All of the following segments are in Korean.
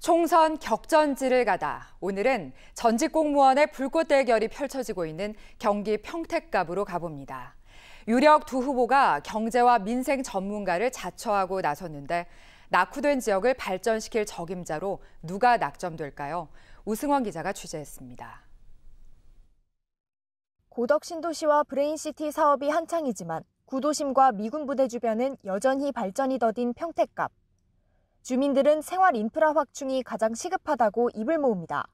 총선 격전지를 가다 오늘은 전직 공무원의 불꽃 대결이 펼쳐지고 있는 경기 평택갑으로 가봅니다. 유력 두 후보가 경제와 민생 전문가를 자처하고 나섰는데 낙후된 지역을 발전시킬 적임자로 누가 낙점될까요? 우승원 기자가 취재했습니다. 고덕 신도시와 브레인시티 사업이 한창이지만 구도심과 미군 부대 주변은 여전히 발전이 더딘 평택갑. 주민들은 생활 인프라 확충이 가장 시급하다고 입을 모읍니다.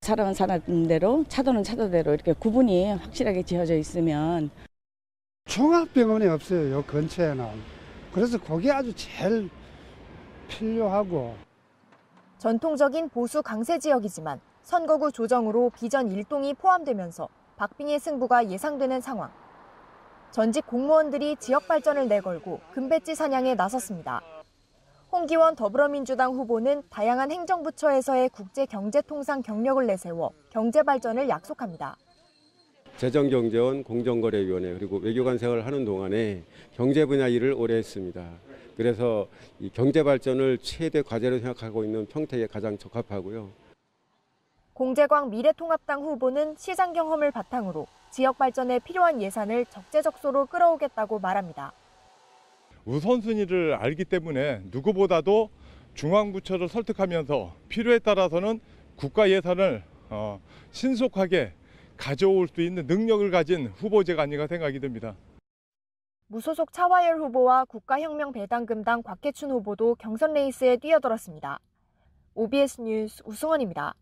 사람은 사는 대로, 차도는 차도대로 이렇게 구분이 확실하게 지어져 있으면. 종합병원이 없어요, 요 근처에는. 그래서 그게 아주 제일 필요하고. 전통적인 보수 강세 지역이지만 선거구 조정으로 비전 일동이 포함되면서 박빙의 승부가 예상되는 상황. 전직 공무원들이 지역 발전을 내걸고 금배지 사냥에 나섰습니다. 홍기원 더불어민주당 후보는 다양한 행정부처에서의 국제경제통상 경력을 내세워 경제발전을 약속합니다. 재정경제원, 공정거래위원회 그리고 외교관 생활을 하는 동안에 경제 분야 일을 오래 했습니다. 그래서 이 경제발전을 최대 과제로 생각하고 있는 평택에 가장 적합하고요. 공재광 미래통합당 후보는 시장 경험을 바탕으로 지역 발전에 필요한 예산을 적재적소로 끌어오겠다고 말합니다. 우선순위를 알기 때문에 누구보다도 중앙부처를 설득하면서 필요에 따라서는 국가 예산을 신속하게 가져올 수 있는 능력을 가진 후보제가 아닌가 생각이 듭니다. 무소속 차화열 후보와 국가혁명배당금당 곽해춘 후보도 경선 레이스에 뛰어들었습니다. OBS 뉴스 우승원입니다.